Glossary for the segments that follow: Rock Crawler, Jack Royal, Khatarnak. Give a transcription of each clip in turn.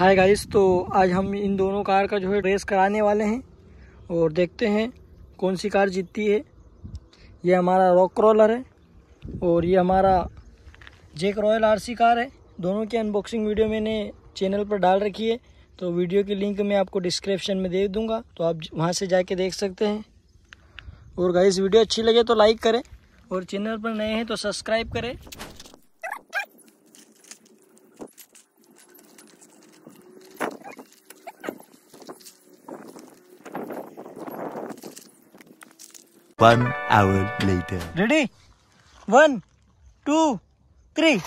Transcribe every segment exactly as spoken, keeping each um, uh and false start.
Hi guys, तो आज हम इन दोनों कार का जो है रेस कराने वाले हैं और देखते हैं कौन सी कार जीतती है। ये हमारा रॉक क्रॉलर है और ये हमारा जैक रॉयल आरसी कार है। दोनों की अनबॉक्सिंग वीडियो मैंने चैनल पर डाल रखी है, तो वीडियो की लिंक मैं आपको डिस्क्रिप्शन में दे दूंगा, तो आप वहां से जाके देख सकते हैं। और गाइस, वीडियो अच्छी लगे तो लाइक करें और चैनल पर नए हैं तो सब्सक्राइब करें। One hour later. Ready? One, two, three.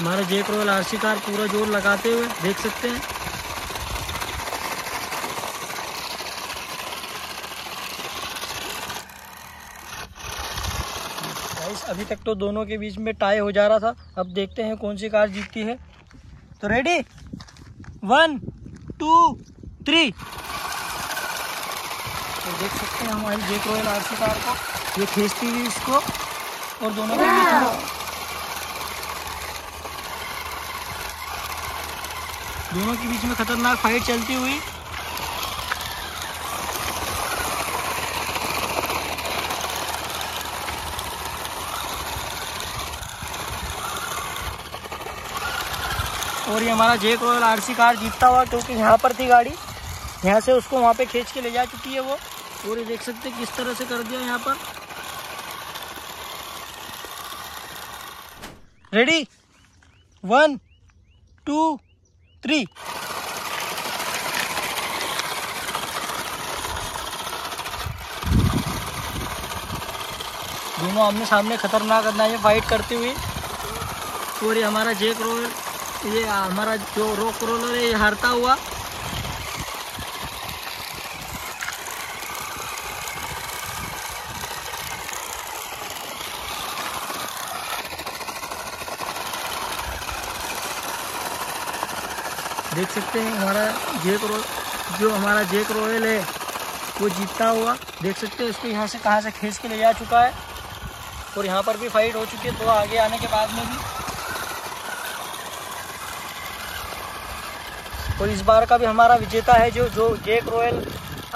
हमारा जैक रॉयल आरसी कार पूरा जोर लगाते हुए देख सकते हैं। गाइस, अभी तक तो दोनों के बीच में टाई हो जा रहा था, अब देखते हैं कौन सी कार जीतती है। तो रेडी, वन टू थ्री। तो देख सकते हैं हमारी जैक रॉयल आरसी कार को, ये खींचती हुई इसको, और दोनों के बीच में दोनों के बीच में खतरनाक फाइट चलती हुई। और ये हमारा जैक रॉयल आरसी कार जीतता हुआ, क्योंकि यहाँ पर थी गाड़ी, यहाँ से उसको वहाँ पे खींच के ले जा चुकी है वो। और ये देख सकते हैं किस तरह से कर दिया यहाँ पर। Ready, one two three. दोनों आमने सामने खतरनाक अंदाज में फाइट करते हुए। और ये हमारा जैक रॉयल, ये हमारा जो रॉक क्रॉलर है, ये हारता हुआ। देख सकते हैं हमारा जैक रॉयल, जो हमारा जैक रॉयल है वो जीतता हुआ। देख सकते हैं इसको यहाँ से कहाँ से खींच के ले जा चुका है। और यहाँ पर भी फाइट हो चुकी है, तो आगे आने के बाद में भी। और इस बार का भी हमारा विजेता है जो जो जैक रॉयल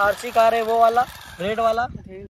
आरसी कार है, वो वाला रेड वाला।